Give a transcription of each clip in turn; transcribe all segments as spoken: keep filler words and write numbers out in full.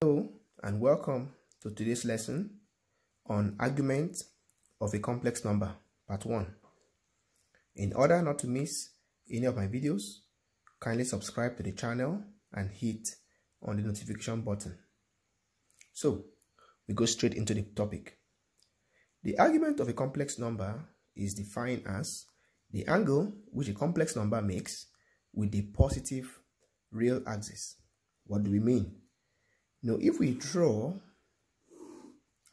Hello and welcome to today's lesson on argument of a complex number, part one. In order not to miss any of my videos, kindly subscribe to the channel and hit on the notification button. So, we go straight into the topic. The argument of a complex number is defined as the angle which a complex number makes with the positive real axis. What do we mean? Now, if we draw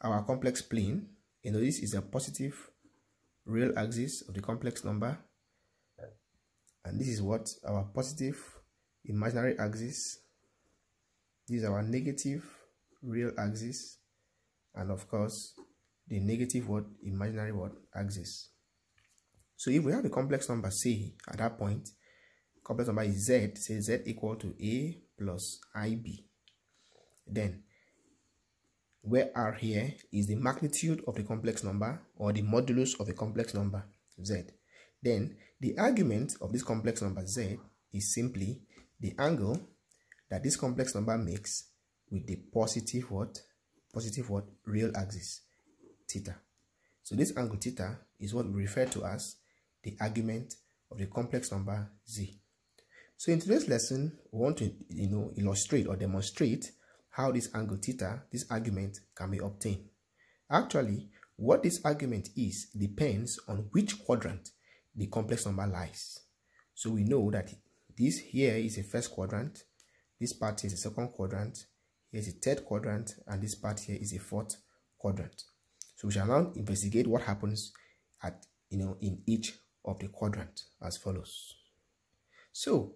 our complex plane, you know, this is a positive real axis of the complex number, and this is what our positive imaginary axis, this is our negative real axis, and of course, the negative what imaginary what axis. So, if we have a complex number, say at that point, complex number is z, say z equal to a plus ib. Then, where r here is the magnitude of the complex number or the modulus of a complex number, z. Then, the argument of this complex number, z, is simply the angle that this complex number makes with the positive what? Positive what? Real axis, theta. So, this angle theta is what we refer to as the argument of the complex number, z. So, in today's lesson, we want to, you know, illustrate or demonstrate how this angle theta, this argument, can be obtained. Actually, what this argument is depends on which quadrant the complex number lies. So we know that this here is a first quadrant, this part here is a second quadrant, here is a third quadrant, and this part here is a fourth quadrant. So we shall now investigate what happens at you know in each of the quadrant as follows. So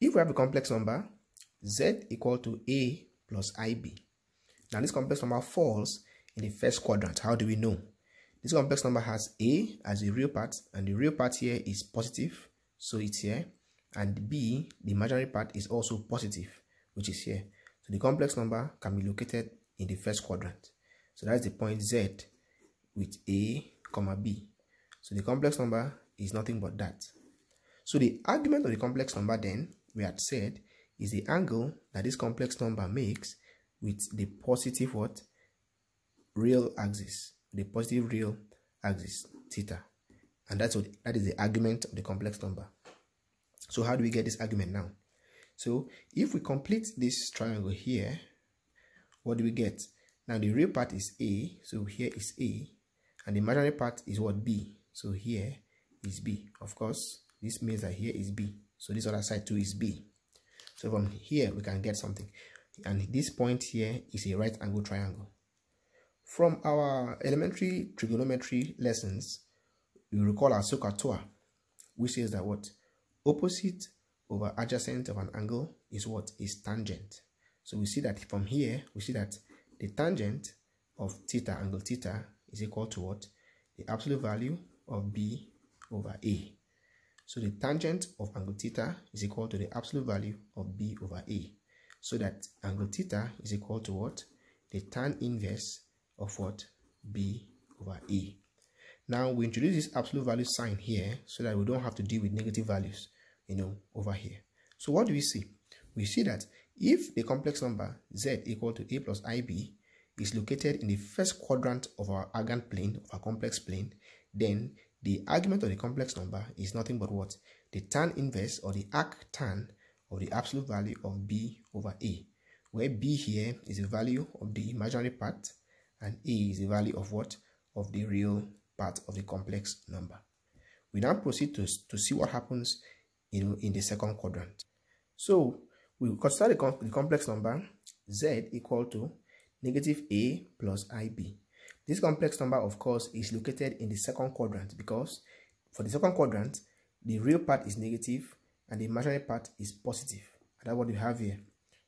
if we have a complex number z equal to a plus ib. Now this complex number falls in the first quadrant. How do we know? This complex number has a as the real part, and the real part here is positive, so it's here, and b, the imaginary part, is also positive, which is here. So the complex number can be located in the first quadrant. So that's the point z with a comma b. So the complex number is nothing but that. So the argument of the complex number, then, we had said, is the angle that this complex number makes with the positive what? Real axis, the positive real axis, theta. And that's what, that is the argument of the complex number. So how do we get this argument now? So if we complete this triangle here, what do we get? Now the real part is a, so here is a, and the imaginary part is what? B, so here is b. Of course, this means that here is b, so this other side too is b. So from here, we can get something. And this point here is a right angle triangle. From our elementary trigonometry lessons, you recall our SOHCAHTOA, which says that what? Opposite over adjacent of an angle is what? Is tangent. So we see that from here, we see that the tangent of theta, angle theta, is equal to what? The absolute value of b over a. So the tangent of angle theta is equal to the absolute value of b over a. So that angle theta is equal to what? The tan inverse of what? B over a. Now we introduce this absolute value sign here so that we don't have to deal with negative values, you know, over here. So what do we see? We see that if the complex number z equal to a plus ib is located in the first quadrant of our argand plane, of our complex plane, then the argument of the complex number is nothing but what? The tan inverse or the arctan of the absolute value of b over a, where b here is the value of the imaginary part and a is the value of what? Of the real part of the complex number. We now proceed to, to see what happens in, in the second quadrant. So we consider the, com the complex number z equal to negative a plus ib. This complex number, of course, is located in the second quadrant because for the second quadrant, the real part is negative and the imaginary part is positive. And that's what we have here.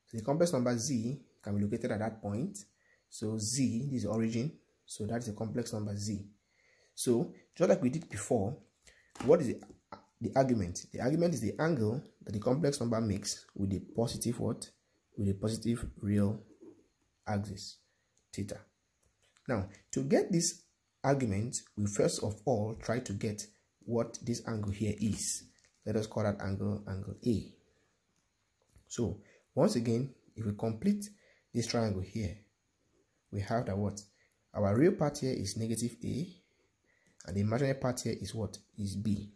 So the complex number z can be located at that point. So z, this is origin, so that's the complex number z. So just like we did before, what is the, the argument? The argument is the angle that the complex number makes with the positive what? With the positive real axis, theta. Now, to get this argument, we first of all try to get what this angle here is. Let us call that angle, angle A. So, once again, if we complete this triangle here, we have that what? Our real part here is negative A, and the imaginary part here is what? Is B.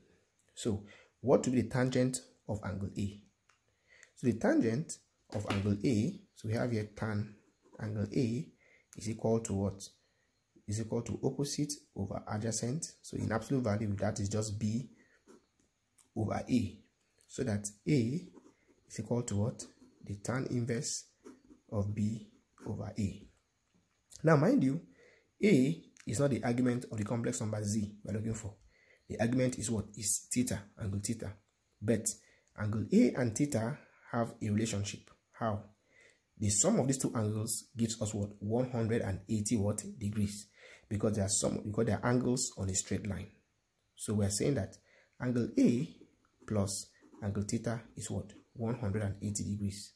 So, what will be the tangent of angle A? So, the tangent of angle A, so we have here tan angle A is equal to what? Is equal to opposite over adjacent. So, in absolute value, that is just B over A. So, that A is equal to what? The tan inverse of B over A. Now, mind you, A is not the argument of the complex number Z we are looking for. The argument is what? Is theta, angle theta. But angle A and theta have a relationship. How? The sum of these two angles gives us what? one hundred eighty what? Degrees. Because there are some, because there are angles on a straight line. So we are saying that angle A plus angle theta is what? one hundred eighty degrees.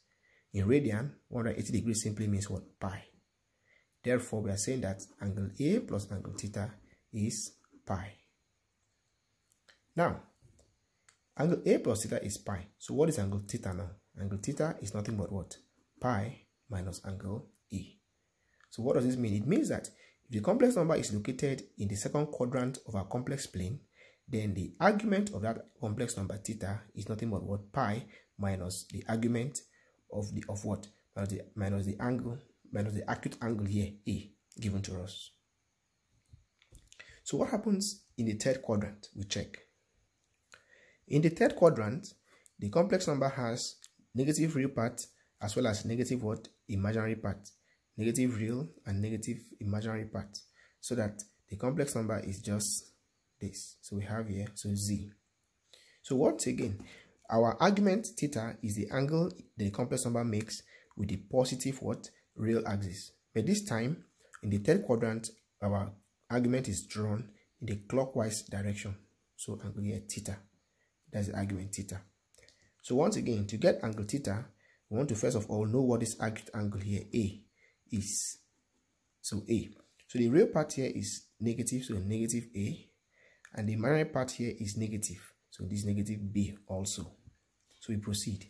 In radian, one hundred eighty degrees simply means what? Pi. Therefore, we are saying that angle A plus angle theta is pi. Now, angle A plus theta is pi. So, what is angle theta now? Angle theta is nothing but what? Pi minus angle A. So, what does this mean? It means that if the complex number is located in the second quadrant of our complex plane, then the argument of that complex number theta is nothing but what? Pi minus the argument of the of what? Minus the, minus the angle, minus the acute angle here, A, given to us. So what happens in the third quadrant? We check. In the third quadrant, the complex number has negative real part as well as negative what? Imaginary part. Negative real and negative imaginary part. So that the complex number is just this. So we have here, so Z. So once again, our argument theta is the angle the complex number makes with the positive what? Real axis. But this time, in the third quadrant, our argument is drawn in the clockwise direction. So angle here theta. That's the argument theta. So once again, to get angle theta, we want to first of all know what this acute angle here A is. So A. So the real part here is negative, so negative A. And the imaginary part here is negative. So this negative B also. So we proceed.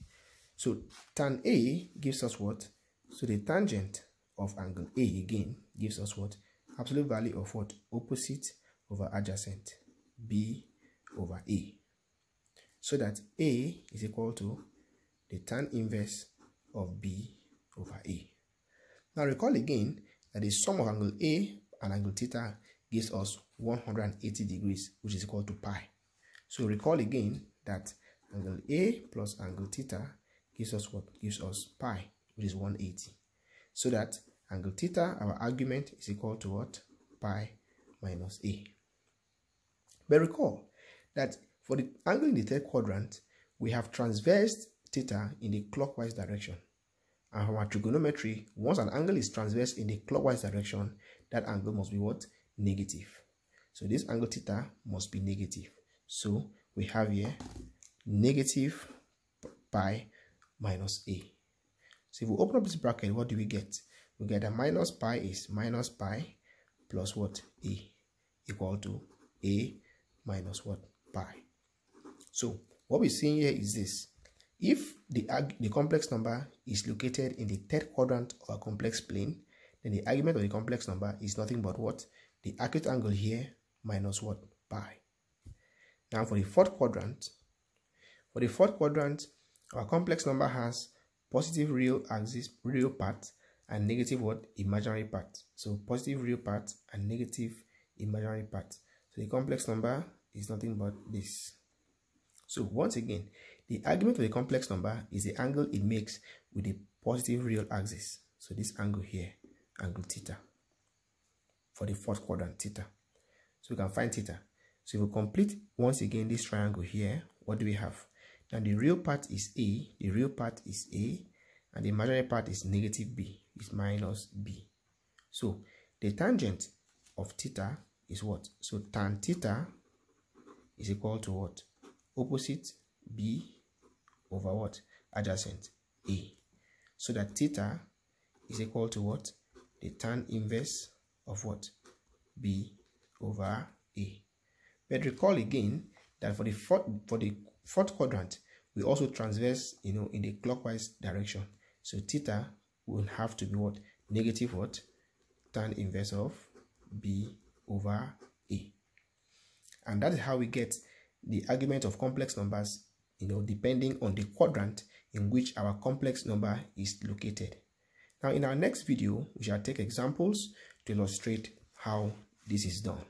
So tan A gives us what? So the tangent of angle A again gives us what? Absolute value of what? Opposite over adjacent. B over A. So that A is equal to the tan inverse of B over A. Now recall again that the sum of angle A and angle theta gives us one hundred eighty degrees, which is equal to pi. So recall again that angle A plus angle theta gives us what? Gives us pi, which is one hundred eighty. So that angle theta, our argument, is equal to what? Pi minus A. But recall that for the angle in the third quadrant, we have transversed theta in the clockwise direction. And from our trigonometry, once an angle is transversed in the clockwise direction, that angle must be what? Negative. So this angle theta must be negative. So we have here negative pi minus A. So if we open up this bracket, what do we get? We get that minus pi is minus pi plus what? A, equal to A minus what? Pi. So what we're seeing here is this. If the, the complex number is located in the third quadrant of a complex plane, then the argument of the complex number is nothing but what? The acute angle here minus what? Pi. Now for the fourth quadrant, for the fourth quadrant, our complex number has positive real axis, real part, and negative what? Imaginary part. So positive real part and negative imaginary part. So the complex number is nothing but this. So once again, the argument of the complex number is the angle it makes with the positive real axis. So this angle here, angle theta, for the fourth quadrant, theta. So we can find theta. So if we complete once again this triangle here, what do we have? Now the real part is A, the real part is A, and the imaginary part is negative B, is minus B. So the tangent of theta is what? So tan theta is equal to what? Opposite B over what? Adjacent A. So that theta is equal to what? The tan inverse of what? B over A. But recall again that for the fourth, for the fourth quadrant, we also transverse, you know, in the clockwise direction. So theta will have to be what? Negative what? Tan inverse of B over A. And that is how we get the argument of complex numbers, you know, depending on the quadrant in which our complex number is located. Now, in our next video, we shall take examples to illustrate how this is done.